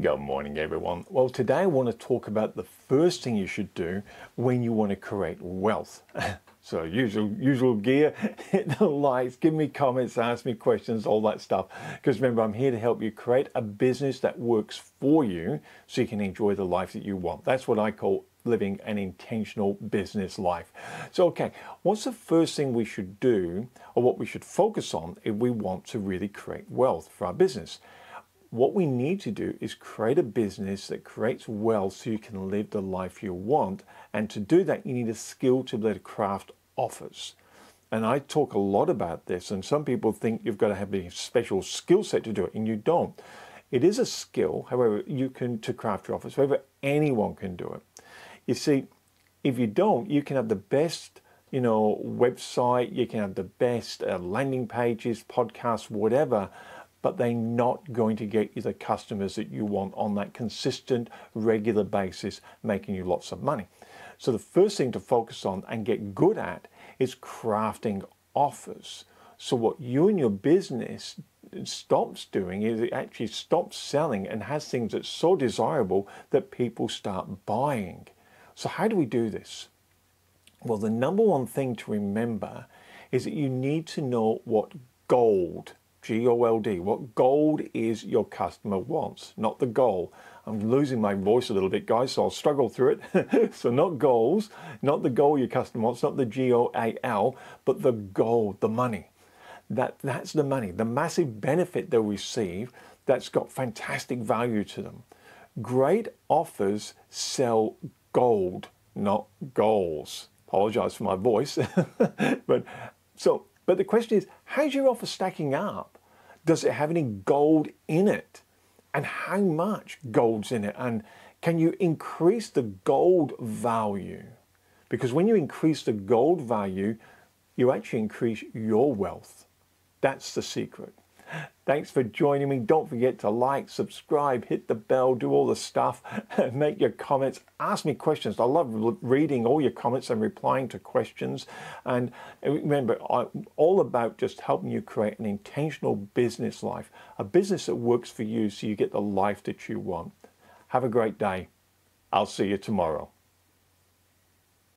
Good morning, everyone. Well, today I want to talk about the first thing you should do when you want to create wealth. So usual gear, hit the likes, give me comments, ask me questions, all that stuff. Because remember, I'm here to help you create a business that works for you so you can enjoy the life that you want. That's what I call living an intentional business life. So, okay, what's the first thing we should do or what we should focus on if we want to really create wealth for our business? What we need to do is create a business that creates wealth so you can live the life you want. And to do that, you need a skill to be able to craft offers. And I talk a lot about this, and some people think you've got to have a special skill set to do it, and you don't. It is a skill, however, to craft your offers. However, anyone can do it. You see, if you don't, you can have the best website, you can have the best landing pages, podcasts, whatever, but they're not going to get you the customers that you want on that consistent, regular basis, making you lots of money. So the first thing to focus on and get good at is crafting offers. So what you and your business stops doing is it actually stops selling and has things that's so desirable that people start buying. So how do we do this? Well, the number one thing to remember is that you need to know what gold, G-O-L-D, what gold is your customer wants, not the goal. I'm losing my voice a little bit, guys, so I'll struggle through it. So not goals, not the goal your customer wants, not the G-O-A-L, but the gold, the money. That's the money, the massive benefit they'll receive that's got fantastic value to them. Great offers sell gold, not goals. Apologize for my voice. But the question is, how's your offer stacking up? Does it have any gold in it? And how much gold's in it? And can you increase the gold value? Because when you increase the gold value, you actually increase your wealth. That's the secret. Thanks for joining me. Don't forget to like, subscribe, hit the bell, do all the stuff, make your comments, ask me questions. I love reading all your comments and replying to questions. And remember, I'm all about just helping you create an intentional business life, a business that works for you so you get the life that you want. Have a great day. I'll see you tomorrow.